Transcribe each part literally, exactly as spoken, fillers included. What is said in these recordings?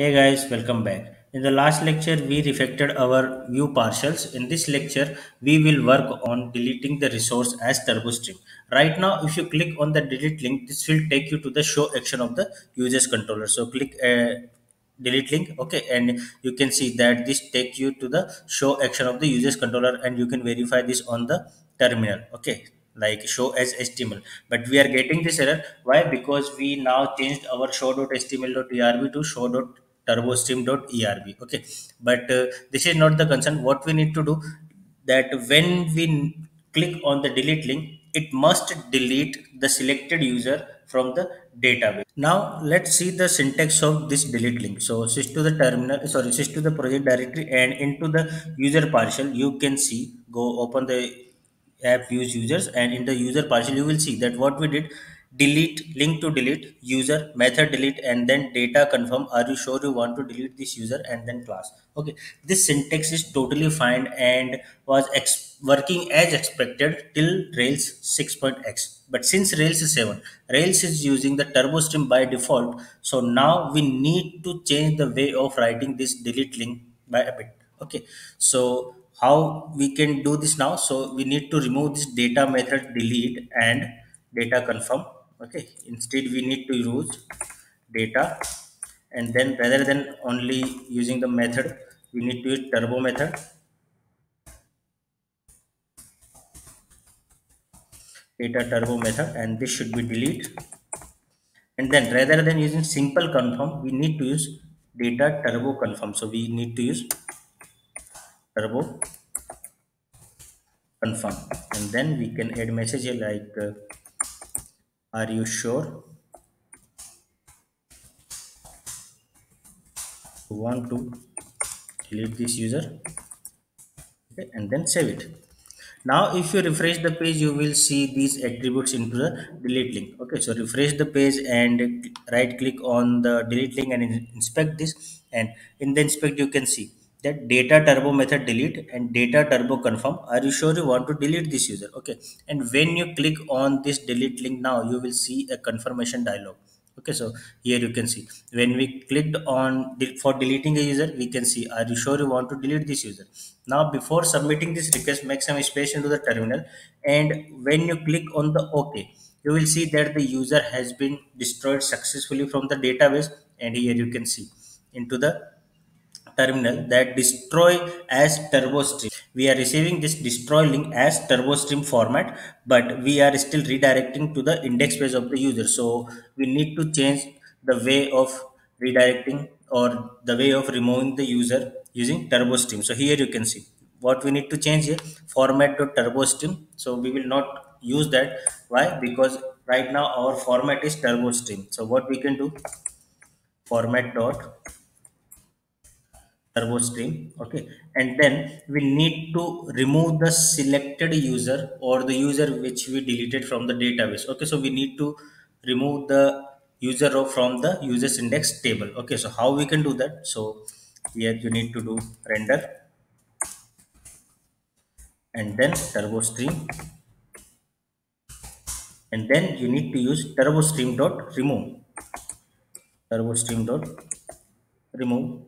Hey guys, welcome back. In the last lecture, we refactored our view partials. In this lecture, we will work on deleting the resource as TurboStream. Right now, if you click on the delete link, this will take you to the show action of the users controller. So click uh, delete link, okay, and you can see that this takes you to the show action of the users controller, and you can verify this on the terminal, okay, like show as H T M L. But we are getting this error. Why? Because we now changed our show dot H T M L dot E R B to show dot H T M L. turbo_stream dot E R B, okay, but uh, this is not the concern. What we need to do, that when we click on the delete link, it must delete the selected user from the database. Now let's see the syntax of this delete link. So switch to the terminal, sorry, switch to the project directory and into the user partial. You can see, go open the app, use users, and in the user partial you will see that what we did: delete, link to delete, user, method delete, and then data confirm, are you sure you want to delete this user, and then class. Okay, this syntax is totally fine and was ex working as expected till Rails six point X. But since Rails is seven, Rails is using the TurboStream by default. So now we need to change the way of writing this delete link by a bit. Okay, so how we can do this now? So we need to remove this data method delete and data confirm. Okay, instead we need to use data, and then rather than only using the method, we need to use turbo method. Data turbo method, and this should be delete. And then rather than using simple confirm, we need to use data turbo confirm. So we need to use turbo confirm, and then we can add message like uh, are you sure you want to delete this user, okay, and then save it. Now if you refresh the page, you will see these attributes into the delete link. Okay, so refresh the page and right click on the delete link and inspect this, and in the inspect you can see that data turbo method delete and data turbo confirm, are you sure you want to delete this user, okay. And when you click on this delete link, now you will see a confirmation dialog. Okay, so here you can see when we clicked on for deleting a user, we can see are you sure you want to delete this user. Now before submitting this request, make some space into the terminal, and when you click on the OK, you will see that the user has been destroyed successfully from the database, and here you can see into the terminal that destroy as TurboStream. We are receiving this destroy link as TurboStream format, but we are still redirecting to the index page of the user. So we need to change the way of redirecting or the way of removing the user using TurboStream. So here you can see what we need to change here, format.turbostream. So we will not use that. Why? Because right now our format is TurboStream. So what we can do, format dot TurboStream, okay, and then we need to remove the selected user or the user which we deleted from the database. Okay, so we need to remove the user row from the users index table. Okay, so how we can do that? So here you need to do render and then TurboStream, and then you need to use TurboStream dot remove, TurboStream dot remove.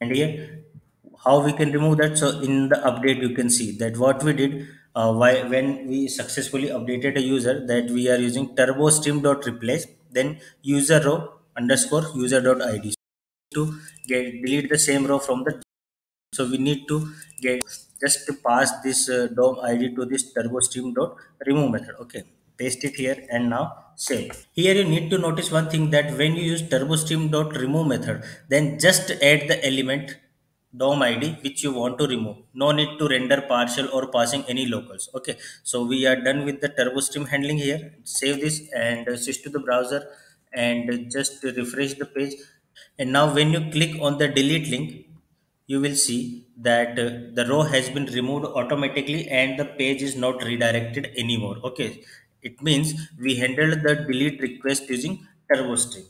And here how we can remove that, so in the update you can see that what we did, uh, why when we successfully updated a user, that we are using TurboStream.replace then user row underscore user.id to get delete the same row from the, so we need to get just to pass this uh, D O M I D to this TurboStream.remove method, okay, paste it here and now save. Here you need to notice one thing, that when you use TurboStream.remove method, then just add the element D O M I D which you want to remove. No need to render partial or passing any locals. Okay, so we are done with the TurboStream handling here. Save this and switch to the browser and just refresh the page. And now when you click on the delete link, you will see that uh, the row has been removed automatically and the page is not redirected anymore. Okay. It means we handled the delete request using TurboStream.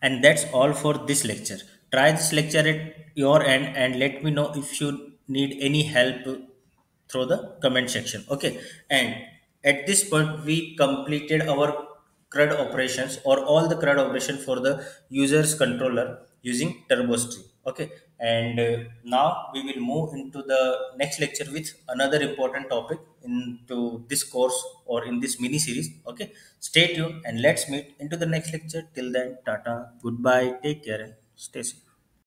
And that's all for this lecture. Try this lecture at your end and let me know if you need any help through the comment section. Okay. And at this point, we completed our C R U D operations or all the C R U D operations for the user's controller using TurboStream. Okay, and uh, now we will move into the next lecture with another important topic into this course or in this mini series. Okay, stay tuned and let's meet into the next lecture. Till then, tata, goodbye, take care and stay safe.